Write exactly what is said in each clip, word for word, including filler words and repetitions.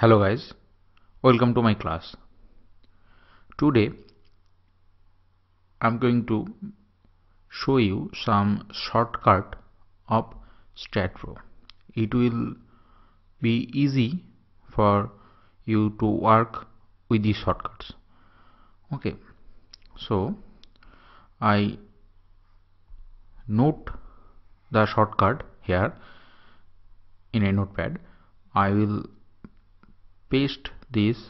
Hello guys, welcome to my class. Today I'm going to show you some shortcut of STAAD Pro. It will be easy for you to work with these shortcuts. Okay, so I note the shortcut here in a notepad. I will paste these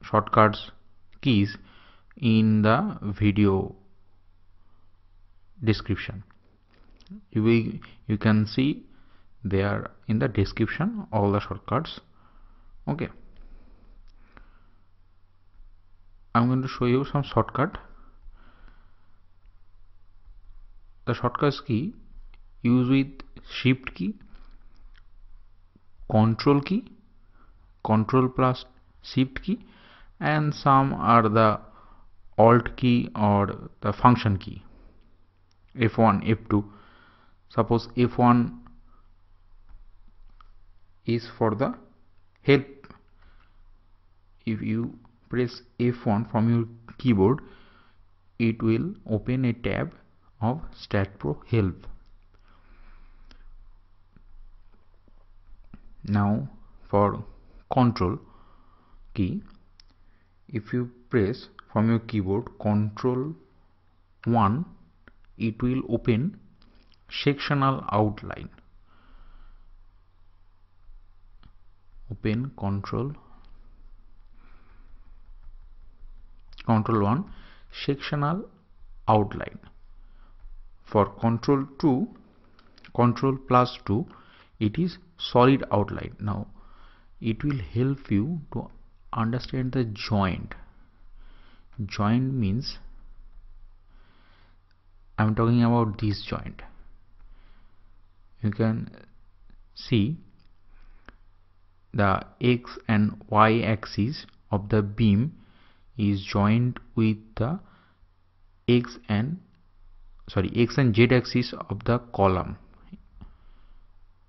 shortcuts keys in the video description. You will, you can see they are in the description, all the shortcuts. Okay, I'm going to show you some shortcut. The shortcuts key use with shift key, control key, control plus shift key, and some are the alt key or the function key, F one, F two. Suppose F one is for the help. If you press F one from your keyboard, it will open a tab of STAAD Pro help. Now for control key, if you press from your keyboard control one, it will open sectional outline. Open control control one sectional outline. For control two, control plus two, it is solid outline. Now it will help you to understand the joint. Joint means I'm talking about this joint. You can see the X and Y axis of the beam is joined with the X and sorry X and Z axis of the column.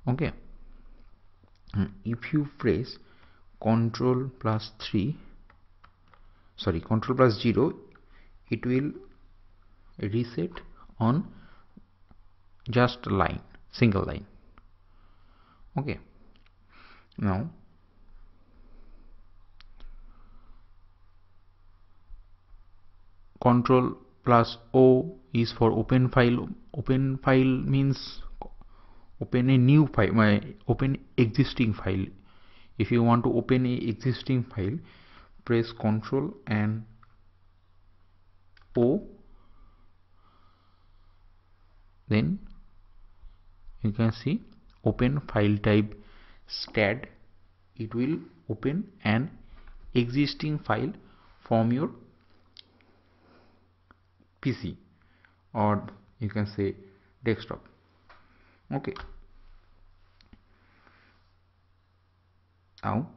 Okay, if you press control plus three, sorry control plus zero, it will reset on just line, single line. Okay, now control plus O is for open file. Open file means open a new file, my open existing file. If you want to open a existing file, press control and O, then you can see open file type STAAD. It will open an existing file from your P C, or you can say desktop. Okay, now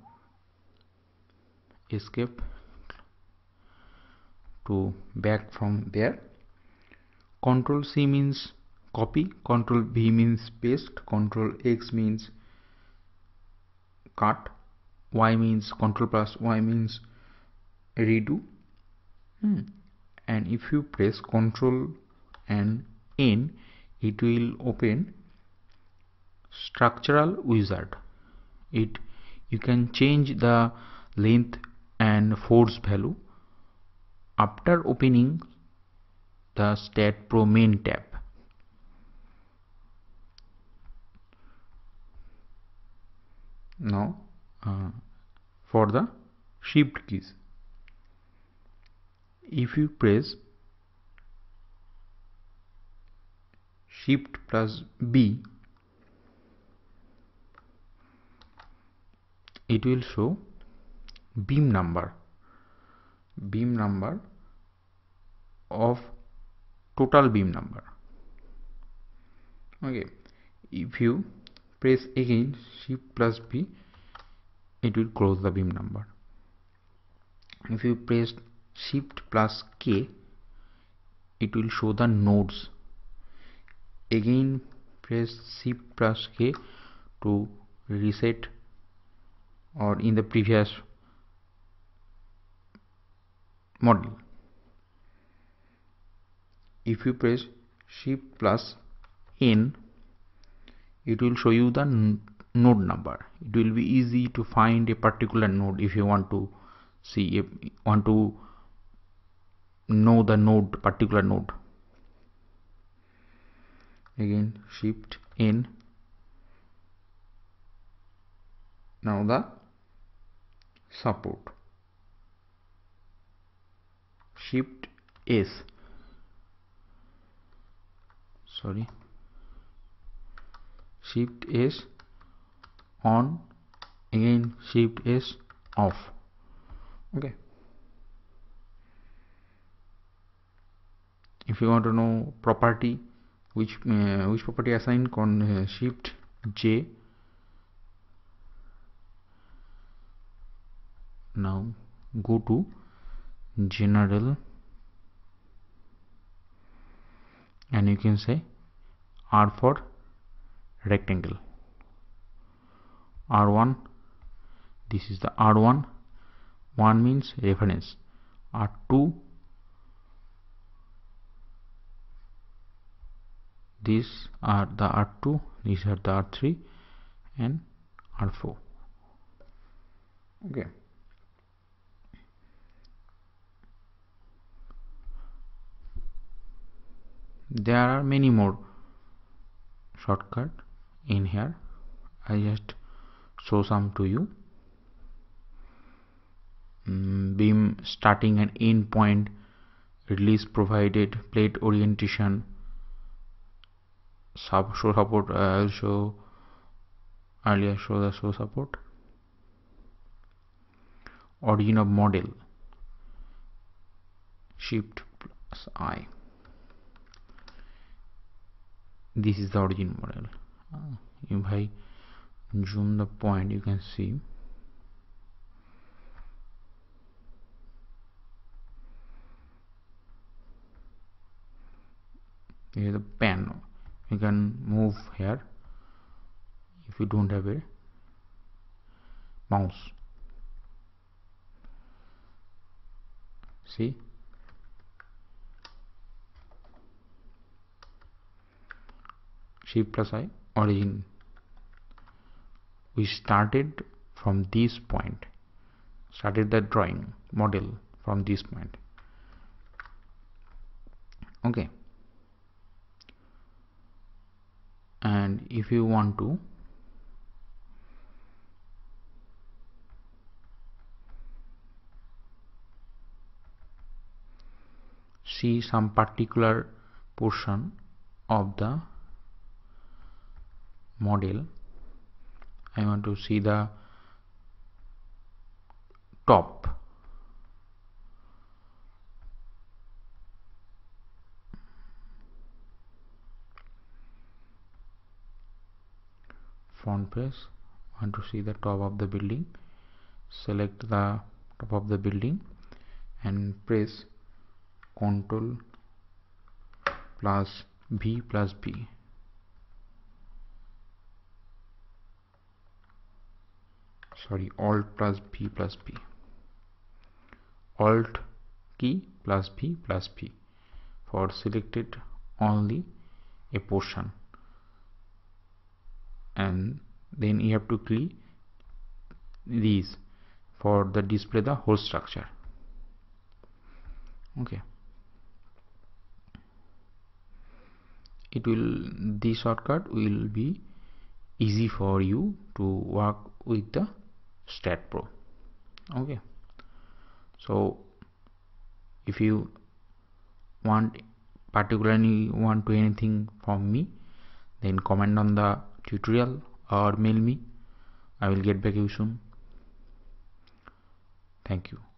escape to back from there. Control C means copy, control V means paste, control X means cut, Y means control plus Y means redo. hmm. And if you press control and N, it will open structural wizard. It you can change the length and force value. After opening the STAAD Pro main tab, now uh, for the shift keys, if you press shift plus B, it will show beam number, beam number of total beam number. Okay, if you press again shift plus B, it will close the beam number. If you press shift plus K, it will show the nodes. Again press shift plus K to reset or in the previous module. If you press Shift plus N, it will show you the node number. It will be easy to find a particular node if you want to see, if you want to know the node, particular node. Again, Shift N. Now the support. Shift S. Sorry. Shift S on. Again, Shift S off. Okay. If you want to know property, which uh, which property assigned, con uh, Shift J. Now go to general and you can say R for rectangle, R one. This is the R one. One means reference. R two, these are the R two, these are the R three and R four. Okay. There are many more shortcut in here. I just show some to you. Mm, beam starting and end point, release provided, plate orientation, sub show support. I will show earlier show the show support, origin of model, Shift plus I. This is the origin model. Uh, if I zoom the point, you can see here the pan. You can move here if you don't have a mouse. See. Shift plus I, origin. We started from this point, started the drawing model from this point. Okay. And if you want to see some particular portion of the model, I want to see the top, front face. I want to see the top of the building. Select the top of the building and press Ctrl plus V plus B. Sorry, Alt plus B plus B. Alt key plus B plus B for selected only a portion, and then you have to click these for the display the whole structure. Okay. It will, this shortcut will be easy for you to work with the STAAD Pro. Okay, so if you want particularly want to anything from me, then comment on the tutorial or mail me. I will get back to you soon. Thank you.